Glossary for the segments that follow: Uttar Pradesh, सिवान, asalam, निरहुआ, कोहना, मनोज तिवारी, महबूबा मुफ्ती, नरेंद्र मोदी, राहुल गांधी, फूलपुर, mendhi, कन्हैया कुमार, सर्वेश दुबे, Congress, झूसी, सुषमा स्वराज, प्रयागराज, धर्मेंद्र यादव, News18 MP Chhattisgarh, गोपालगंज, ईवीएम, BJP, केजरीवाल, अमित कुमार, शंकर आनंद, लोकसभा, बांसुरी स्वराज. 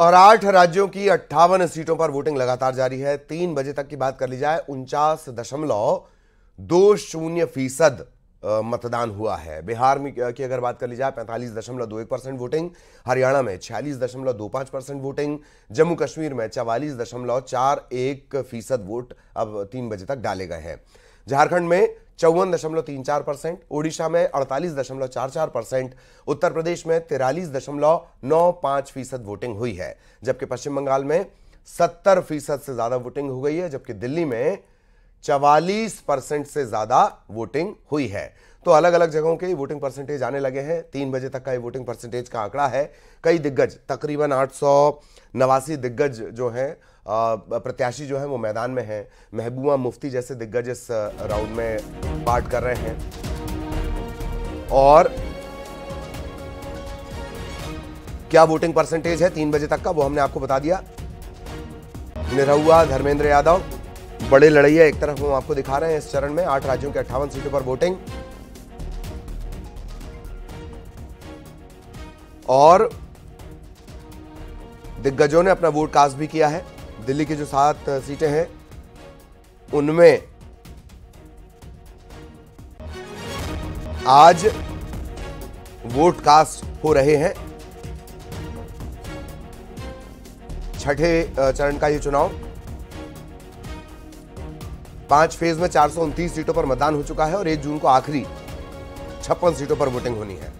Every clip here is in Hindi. और 8 राज्यों की 58 सीटों पर वोटिंग लगातार जारी है। 3 बजे तक की बात कर ली जाए, 49.20% मतदान हुआ है। बिहार में की अगर बात कर ली जाए, 45.21% वोटिंग, हरियाणा में 46.25% वोटिंग, जम्मू कश्मीर में 44.41% वोट अब 3 बजे तक डाले गए हैं, झारखंड में 54.34%, ओडिशा में 48.44%, उत्तर प्रदेश में 43.95% वोटिंग हुई है, जबकि पश्चिम बंगाल में 70% से ज्यादा वोटिंग हो गई है, जबकि दिल्ली में 44% से ज्यादा वोटिंग हुई है। तो अलग अलग जगहों के वोटिंग परसेंटेज आने लगे हैं। 3 बजे तक का ये वोटिंग परसेंटेज का आंकड़ा है। कई दिग्गज, तकरीबन 889 दिग्गज जो हैं, प्रत्याशी जो हैं वो मैदान में हैं। महबूबा मुफ्ती जैसे दिग्गज इस राउंड में पार्ट कर रहे हैं। और क्या वोटिंग परसेंटेज है 3 बजे तक का, वो हमने आपको बता दिया। निरहुआ धर्मेंद्र यादव बड़े लड़ैया, एक तरफ हम आपको दिखा रहे हैं। इस चरण में 8 राज्यों की 58 सीटों पर वोटिंग, और दिग्गजों ने अपना वोट कास्ट भी किया है। दिल्ली की जो 7 सीटें हैं उनमें आज वोट कास्ट हो रहे हैं। 6ठे चरण का ये चुनाव 5 फेज में 429 सीटों पर मतदान हो चुका है और 1 जून को आखिरी 56 सीटों पर वोटिंग होनी है।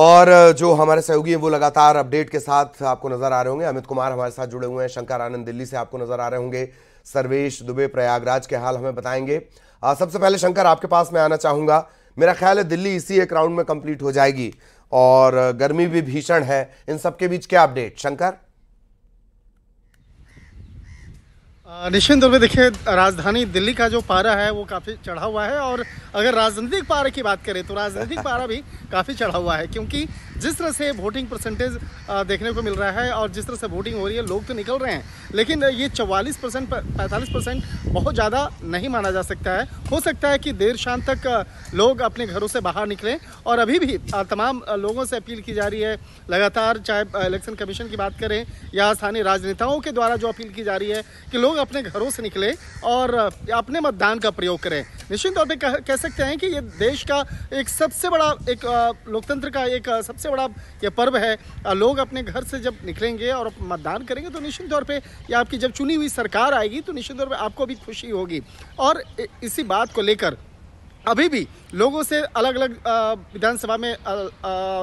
और जो हमारे सहयोगी हैं वो लगातार अपडेट के साथ आपको नजर आ रहे होंगे। अमित कुमार हमारे साथ जुड़े हुए हैं, शंकर आनंद दिल्ली से आपको नजर आ रहे होंगे, सर्वेश दुबे प्रयागराज के हाल हमें बताएंगे। सबसे पहले शंकर, आपके पास मैं आना चाहूंगा। मेरा ख्याल है दिल्ली इसी एक राउंड में कंप्लीट हो जाएगी और गर्मी भी भीषण है, इन सब के बीच क्या अपडेट शंकर? निश्चित तौर पर देखिए, राजधानी दिल्ली का जो पारा है वो काफ़ी चढ़ा हुआ है, और अगर राजनीतिक पारा की बात करें तो राजनीतिक पारा भी काफ़ी चढ़ा हुआ है, क्योंकि जिस तरह से वोटिंग परसेंटेज देखने को मिल रहा है और जिस तरह से वोटिंग हो रही है, लोग तो निकल रहे हैं, लेकिन ये 44% 45% बहुत ज़्यादा नहीं माना जा सकता है। हो सकता है कि देर शाम तक लोग अपने घरों से बाहर निकलें, और अभी भी तमाम लोगों से अपील की जा रही है लगातार, चाहे इलेक्शन कमीशन की बात करें या स्थानीय राजनेताओं के द्वारा जो अपील की जा रही है कि लोग अपने घरों से निकले और अपने मतदान का प्रयोग करें। निश्चित तौर पे कह सकते हैं कि ये देश का एक सबसे बड़ा, एक लोकतंत्र का एक सबसे बड़ा ये पर्व है। लोग अपने घर से जब निकलेंगे और मतदान करेंगे तो निश्चित तौर पे या आपकी जब चुनी हुई सरकार आएगी तो निश्चित तौर पे आपको भी खुशी होगी। और इसी बात को लेकर अभी भी लोगों से अलग अलग विधानसभा में,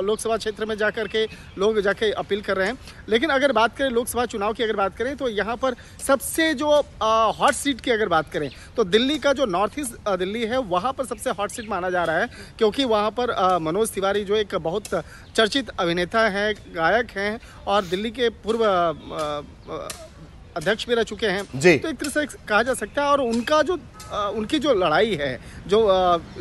लोकसभा क्षेत्र में जाकर के लोग जाके अपील कर रहे हैं। लेकिन अगर बात करें लोकसभा चुनाव की, अगर बात करें तो यहाँ पर सबसे जो हॉट सीट की अगर बात करें तो दिल्ली का जो नॉर्थ ईस्ट दिल्ली है वहाँ पर सबसे हॉट सीट माना जा रहा है, क्योंकि वहाँ पर मनोज तिवारी जो एक बहुत चर्चित अभिनेता हैं, गायक हैं और दिल्ली के पूर्व अध्यक्ष भी रह चुके हैं, तो एक तरह से कहा जा सकता है। और उनका जो उनकी जो लड़ाई है जो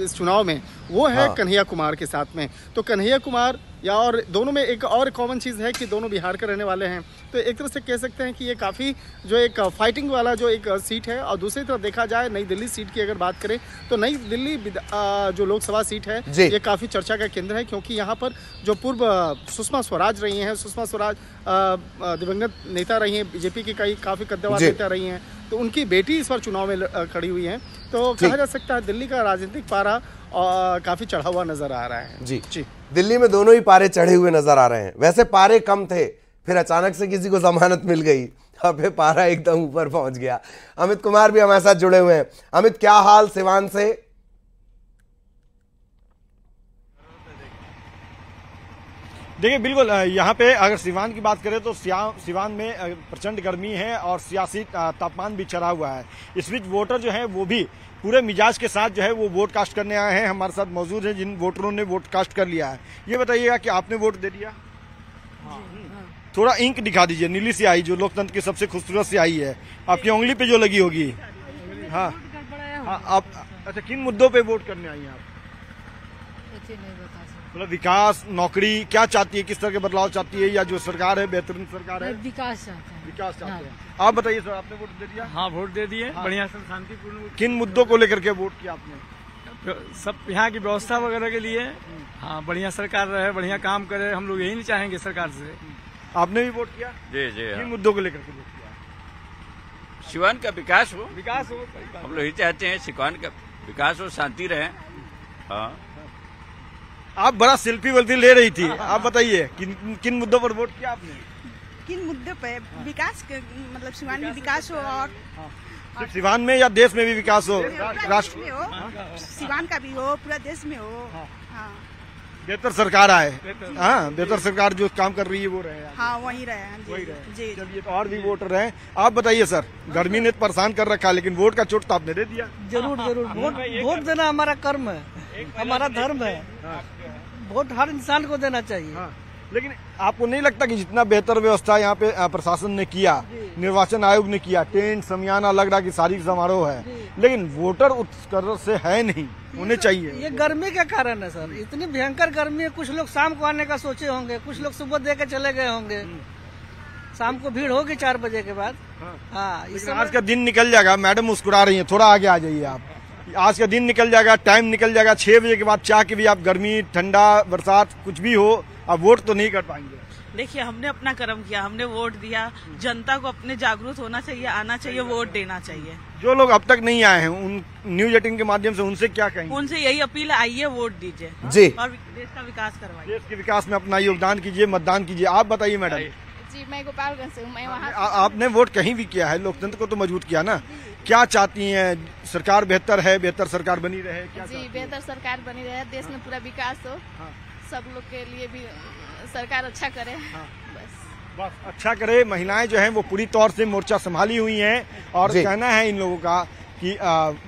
इस चुनाव में वो है कन्हैया कुमार के साथ में। तो कन्हैया कुमार या और दोनों में एक और कॉमन चीज़ है कि दोनों बिहार के रहने वाले हैं, तो एक तरह से कह सकते हैं कि ये काफ़ी जो एक फाइटिंग वाला जो एक सीट है। और दूसरी तरफ देखा जाए नई दिल्ली सीट की अगर बात करें तो नई दिल्ली जो लोकसभा सीट है ये काफ़ी चर्चा का केंद्र है, क्योंकि यहाँ पर जो पूर्व सुषमा स्वराज रही हैं, सुषमा स्वराज दिवंगत नेता रही हैं, बीजेपी की काफ़ी कद्दावर नेता रही हैं, तो उनकी बेटी इस बार चुनाव में खड़ी हुई है। तो कहा जा सकता है दिल्ली का राजनीतिक पारा काफी चढ़ा हुआ नजर आ रहा है। जी दिल्ली में दोनों ही पारे चढ़े हुए नजर आ रहे हैं। वैसे पारे कम थे, फिर अचानक से किसी को जमानत मिल गई, अब ये पारा एकदम ऊपर पहुंच गया। अमित कुमार भी हमारे साथ जुड़े हुए हैं। अमित, क्या हाल सिवान से? देखिए बिल्कुल, यहाँ पे अगर सिवान की बात करें तो सिवान में प्रचंड गर्मी है और सियासी तापमान भी चढ़ा हुआ है। इस बीच वोटर जो है वो भी पूरे मिजाज के साथ जो है वो वोट कास्ट करने आए हैं। हमारे साथ मौजूद हैं जिन वोटरों ने वोट कास्ट कर लिया है। ये बताइएगा कि आपने वोट दे दिया? थोड़ा इंक दिखा दीजिए, नीली स्याही जो लोकतंत्र की सबसे खूबसूरत स्याही है, आपकी उंगली पे जो लगी होगी। हाँ, आप अच्छा किन मुद्दों पे वोट करने आई हैं आप? बच्चे नहीं बता सकते। विकास, नौकरी क्या चाहती है, किस तरह के बदलाव चाहती है, या जो सरकार है बेहतरीन सरकार है? विकास चाहते हैं। विकास चाहते हैं। आप बताइए सर, आपने वोट दे दिया? हाँ वोट दे दिए, बढ़िया सर, शांतिपूर्ण। किन मुद्दों को लेकर के वोट किया आपने? सब यहाँ की व्यवस्था वगैरह के लिए। हाँ बढ़िया सरकार रहे, बढ़िया काम करे, हम लोग यही नहीं चाहेंगे सरकार से। आपने भी वोट किया? जी जी। किन मुद्दों को लेकर के वोट किया? सिवान का विकास हो, विकास हो, हम लोग यही चाहते हैं, सिवान का विकास हो, शांति रहे। हाँ। आप बड़ा सेल्फी वल्फी ले रही थी, आप बताइए किन मुद्दों पर वोट किया आपने? किन मुद्दों पे? विकास, मतलब सिवान में विकास हो, और सिवान में या देश में भी विकास हो, राष्ट्र में हो, सिवान का भी हो, पूरा देश में हो। बेहतर सरकार आए। हाँ बेहतर सरकार जो काम कर रही है वो रहे। हाँ वही रहे, वही रहे। चलिए तो और भी वोटर हैं। आप बताइए सर, गर्मी ने परेशान कर रखा, लेकिन वोट का चोट तो आपने दे दिया। जरूर जरूर, वोट देना हमारा कर्म है, हमारा धर्म है, वोट हर इंसान को देना चाहिए। लेकिन आपको नहीं लगता कि जितना बेहतर व्यवस्था यहाँ पे प्रशासन ने किया, निर्वाचन आयोग ने किया, टेंट समियाना लग रहा कि सारी समारोह है, लेकिन वोटर उत्कर्ष से है नहीं, उन्हें चाहिए। ये गर्मी के कारण है सर, इतनी भयंकर गर्मी है, कुछ लोग शाम को आने का सोचे होंगे, कुछ लोग सुबह दे के चले गए होंगे, शाम को भीड़ होगी 4 बजे के बाद। हाँ आज का दिन निकल जाएगा। मैडम मुस्कुरा रही है, थोड़ा आगे आ जाइए आप। आज का दिन निकल जाएगा, टाइम निकल जाएगा, 6 बजे के बाद चाह के भी आप गर्मी, ठंडा, बरसात कुछ भी हो, आप वोट तो नहीं कर पाएंगे। देखिए हमने अपना कर्म किया, हमने वोट दिया, जनता को अपने जागरूक होना चाहिए, आना चाहिए, वोट देना चाहिए। जो लोग अब तक नहीं आए हैं, उन न्यूज 18 के माध्यम से उनसे क्या कहेंगे? उनसे यही अपील, आइए वोट दीजिए जी, और देश का विकास करवाइए, देश के विकास में अपना योगदान कीजिए, मतदान कीजिए। आप बताइए मैडम जी। मैं गोपालगंज से हूँ, मैं वहाँ। आपने वोट कहीं भी किया है, लोकतंत्र को तो मजबूत किया ना, क्या चाहती हैं? सरकार बेहतर है, बेहतर सरकार बनी रहे क्या जी? बेहतर सरकार बनी रहे, देश में पूरा विकास हो, सब लोग के लिए भी सरकार अच्छा करे। बस अच्छा करे। महिलाएं जो हैं वो पूरी तौर से मोर्चा संभाली हुई हैं, और कहना है इन लोगों का कि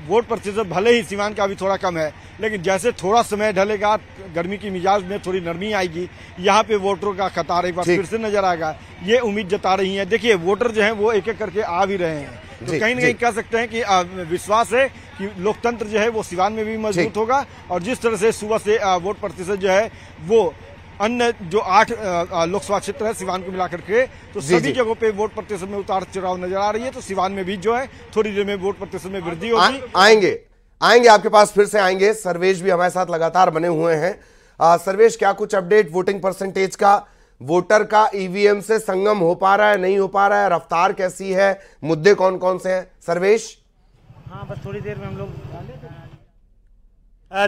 वोट प्रतिशत भले ही सिवान का भी थोड़ा कम है, लेकिन जैसे थोड़ा समय ढलेगा, गर्मी की मिजाज में थोड़ी नरमी आएगी, यहाँ पे वोटरों का कतार एक बार फिर से नजर आएगा, ये उम्मीद जता रही है। देखिए वोटर जो हैं वो एक एक करके आ भी रहे हैं, तो कहीं ना कहीं कह सकते हैं कि विश्वास है कि लोकतंत्र जो है वो सिवान में भी मजबूत होगा। और जिस तरह से सुबह से वोट प्रतिशत जो है वो अन्य जो 8 लोकसभा क्षेत्र है सिवान को मिलाकर के, तो सभी जगहों पे वोट प्रतिशत में उतार चढ़ाव नजर आ रही है, तो सिवान में भी जो है थोड़ी देर में वोट प्रतिशत में वृद्धि होगी। आएंगे आपके पास, फिर से आएंगे। सर्वेश भी हमारे साथ लगातार बने हुए हैं। सर्वेश, क्या कुछ अपडेट वोटिंग परसेंटेज का, वोटर का ईवीएम से संगम हो पा रहा है, नहीं हो पा रहा है, रफ्तार कैसी है, मुद्दे कौन कौन से हैं? सर्वेश। हाँ बस थोड़ी देर में हम लोग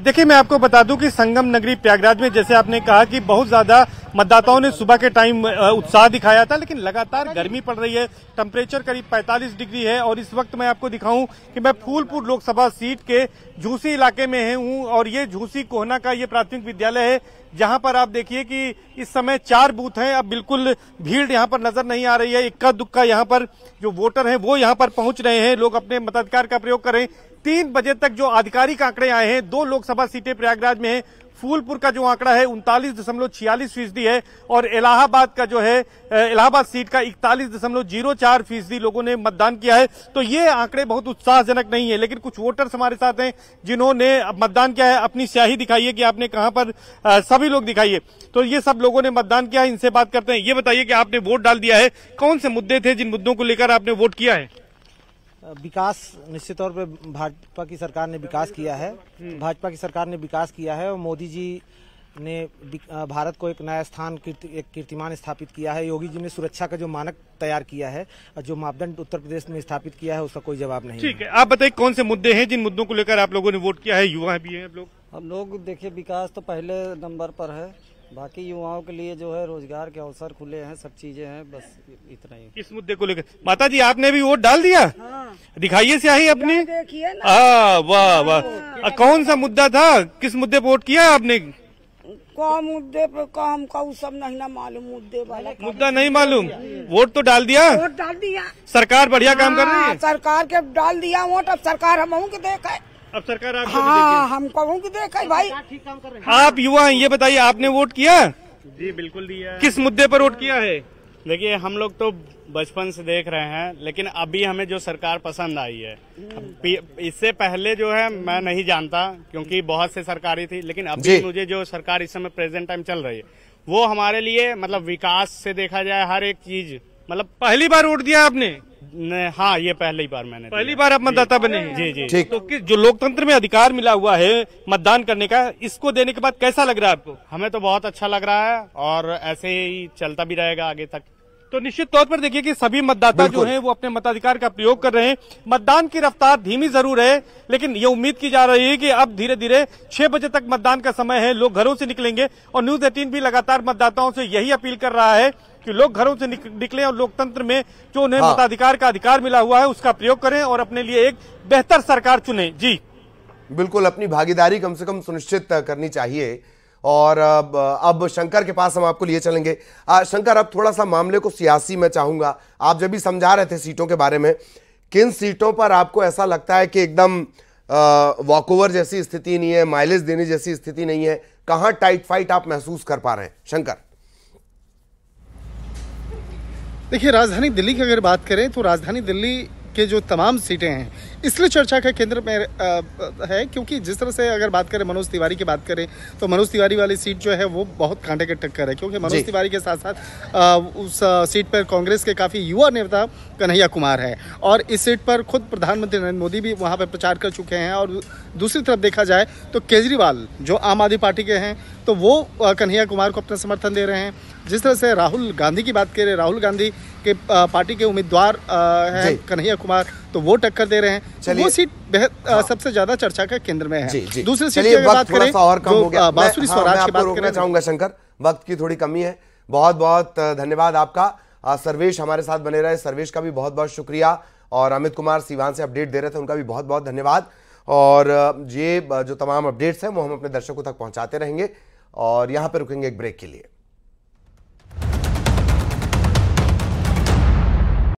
देखिए, मैं आपको बता दूं कि संगम नगरी प्रयागराज में, जैसे आपने कहा कि बहुत ज्यादा मतदाताओं ने सुबह के टाइम उत्साह दिखाया था, लेकिन लगातार गर्मी पड़ रही है, टेम्परेचर करीब 45 डिग्री है। और इस वक्त मैं आपको दिखाऊं कि मैं फूलपुर लोकसभा सीट के झूसी इलाके में हूं, और ये झूसी कोहना का ये प्राथमिक विद्यालय है, जहां पर आप देखिए कि इस समय 4 बूथ हैं। अब बिल्कुल भीड़ यहां पर नजर नहीं आ रही है, इक्का दुक्का यहां पर जो वोटर हैं वो यहां पर पहुंच रहे हैं, लोग अपने मताधिकार का प्रयोग करें। 3 बजे तक जो आधिकारिक आंकड़े आए हैं, 2 लोकसभा सीटें प्रयागराज में है, फूलपुर का जो आंकड़ा है 39.46% है, और इलाहाबाद का जो है, इलाहाबाद सीट का 41.04% लोगों ने मतदान किया है। तो ये आंकड़े बहुत उत्साहजनक नहीं है, लेकिन कुछ वोटर्स हमारे साथ हैं जिन्होंने मतदान किया है। अपनी स्याही दिखाइए कि आपने कहां पर, सभी लोग दिखाइए। तो ये सब लोगों ने मतदान किया है, इनसे बात करते हैं। ये बताइए कि आपने वोट डाल दिया है, कौन से मुद्दे थे जिन मुद्दों को लेकर आपने वोट किया है? विकास, निश्चित तौर पे भाजपा की सरकार ने विकास किया है, भाजपा की सरकार ने विकास किया है, और मोदी जी ने भारत को एक नया स्थान, एक कीर्तिमान स्थापित किया है। योगी जी ने सुरक्षा का जो मानक तैयार किया है और जो मापदंड उत्तर प्रदेश में स्थापित किया है, उसका कोई जवाब नहीं। ठीक है, आप बताइए कौन से मुद्दे हैं जिन मुद्दों को लेकर आप लोगों ने वोट किया है? युवा भी है आप लोग? हम लोग देखिये विकास तो पहले नंबर पर है, बाकी युवाओं के लिए जो है रोजगार के अवसर खुले हैं, सब चीजें हैं, बस इतना ही। इस मुद्दे को लेकर माता जी आपने भी वोट डाल दिया? हाँ। दिखाइए स्याही अपनी। हाँ वाह वाह, कौन सा मुद्दा था, किस मुद्दे पर वोट किया आपने? कौन मुद्दे पर काम का वो सब नहीं ना मालूम, मुद्दे वाला मुद्दा नहीं मालूम, वोट तो डाल दिया। वोट डाल दिया, सरकार बढ़िया काम कर रही है, सरकार के डाल दिया वोट। अब सरकार हम के देखे, अब सरकार आपको हमको देखा भाई, ठीक काम कर रहे हैं। आप युवा हैं, ये बताइए आपने वोट किया? जी बिल्कुल दिया। किस मुद्दे पर वोट किया है? देखिए हम लोग तो बचपन से देख रहे हैं, लेकिन अभी हमें जो सरकार पसंद आई है, इससे पहले जो है मैं नहीं जानता क्योंकि बहुत से सरकारी थी, लेकिन अभी मुझे जो सरकार इस समय प्रेजेंट टाइम चल रही है वो हमारे लिए मतलब विकास से देखा जाए हर एक चीज मतलब। पहली बार वोट दिया आपने? हाँ, ये पहली बार मैंने, पहली बार आप मतदाता बने? जी जी, ठीक। तो कि जो लोकतंत्र में अधिकार मिला हुआ है मतदान करने का, इसको देने के बाद कैसा लग रहा है आपको? हमें तो बहुत अच्छा लग रहा है और ऐसे ही चलता भी रहेगा आगे तक। तो निश्चित तौर पर देखिए कि सभी मतदाता जो हैं वो अपने मताधिकार का प्रयोग कर रहे हैं। मतदान की रफ्तार धीमी जरूर है, लेकिन ये उम्मीद की जा रही है कि अब धीरे धीरे 6 बजे तक मतदान का समय है, लोग घरों से निकलेंगे। और News 18 भी लगातार मतदाताओं से यही अपील कर रहा है कि लोग घरों से निकलें और लोकतंत्र में जो उन्हें मताधिकार का अधिकार मिला हुआ है उसका प्रयोग करें और अपने लिए एक बेहतर सरकार चुने। जी बिल्कुल, अपनी भागीदारी कम से कम सुनिश्चित करनी चाहिए। और अब शंकर के पास हम आपको लिए चलेंगे। शंकर, अब थोड़ा सा मामले को सियासी में चाहूँगा, आप जब भी समझा रहे थे सीटों के बारे में, किन सीटों पर आपको ऐसा लगता है कि एकदम वॉकओवर जैसी स्थिति नहीं है, माइलेज देने जैसी स्थिति नहीं है, कहाँ टाइट फाइट आप महसूस कर पा रहे हैं? शंकर देखिए, राजधानी दिल्ली की अगर बात करें तो राजधानी दिल्ली के जो तमाम सीटें हैं इसलिए चर्चा का केंद्र में है क्योंकि जिस तरह से अगर बात करें मनोज तिवारी की बात करें तो मनोज तिवारी वाली सीट जो है वो बहुत कांटे की टक्कर है क्योंकि मनोज तिवारी के साथ साथ उस सीट पर कांग्रेस के काफ़ी युवा नेता कन्हैया कुमार है और इस सीट पर खुद प्रधानमंत्री नरेंद्र मोदी भी वहाँ पर प्रचार कर चुके हैं। और दूसरी तरफ देखा जाए तो केजरीवाल जो आम आदमी पार्टी के हैं तो वो कन्हैया कुमार को अपना समर्थन दे रहे हैं। जिस तरह से राहुल गांधी की बात करें, राहुल गांधी के पार्टी के उम्मीदवार हैं कन्हैया कुमार, तो वो टक्कर दे रहे हैं। तो वो सीट सबसे ज्यादा चर्चा का केंद्र में है। दूसरी सीट की बात करें तो बांसुरी स्वराज की बात करना चाहूंगा। शंकर, वक्त की थोड़ी कमी है, बहुत बहुत धन्यवाद आपका। सर्वेश हमारे साथ बने रहे, सर्वेश का भी बहुत बहुत शुक्रिया। और अमित कुमार सीवान से अपडेट दे रहे थे, उनका भी बहुत बहुत धन्यवाद। और ये जो तमाम अपडेट्स हैं वो हम अपने दर्शकों तक पहुंचाते रहेंगे। और यहाँ पर रुकेंगे एक ब्रेक के लिए।